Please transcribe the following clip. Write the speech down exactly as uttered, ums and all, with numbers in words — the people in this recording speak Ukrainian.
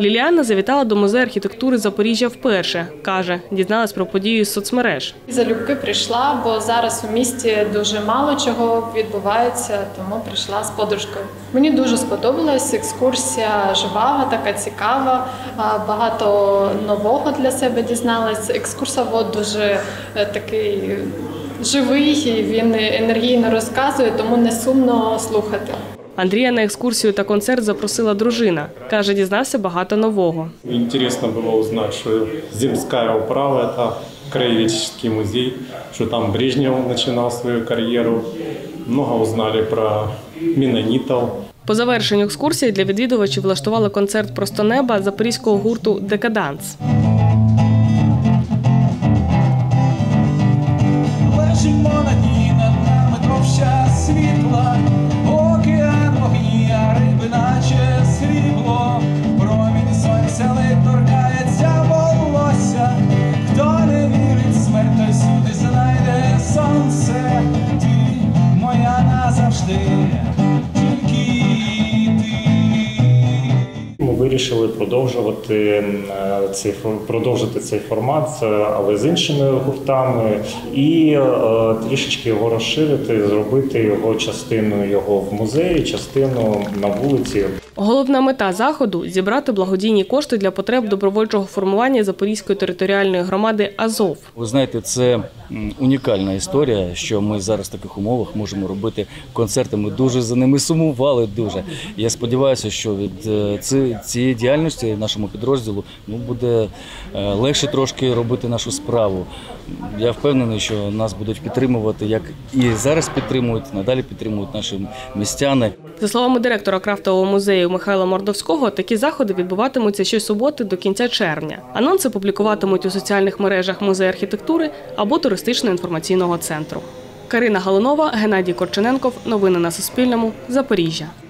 Ліліана завітала до музею архітектури Запоріжжя вперше. Каже, дізналась про подію з соцмереж. Залюбки прийшла, бо зараз у місті дуже мало чого відбувається, тому прийшла з подружкою. Мені дуже сподобалась екскурсія, жива, така цікава, багато нового для себе дізналась. Екскурсовод дуже такий живий, він енергійно розказує, тому не сумно слухати. Андрія на екскурсію та концерт запросила дружина. Каже, дізнався багато нового. Цікаво було узнати, що земська управа – це краєведчий музей, що там Брежнєв починав свою кар'єру. Багато узнали про мінанітів. По завершенню екскурсії для відвідувачів влаштували концерт «Просто неба» запорізького гурту «Декаданс». Ми вирішили продовжувати цей, продовжити цей формат, але з іншими гуртами, і трішечки його розширити, зробити його частину його в музеї, частину на вулиці. Головна мета заходу – зібрати благодійні кошти для потреб добровольчого формування Запорізької територіальної громади «Азов». Ви знаєте, це унікальна історія, що ми зараз в таких умовах можемо робити концерти. Ми дуже за ними сумували, дуже. Я сподіваюся, що від цієї діяльності нашому підрозділу буде легше трошки робити нашу справу. Я впевнений, що нас будуть підтримувати, як і зараз підтримують, надалі підтримують наші містяни. За словами директора крафтового музею Михайла Мордовського, такі заходи відбуватимуться щосуботи до кінця червня. Анонси публікуватимуть у соціальних мережах музею архітектури або туристично-інформаційного центру. Карина Галинова, Геннадій Корчененков. Новини на Суспільному. Запоріжжя.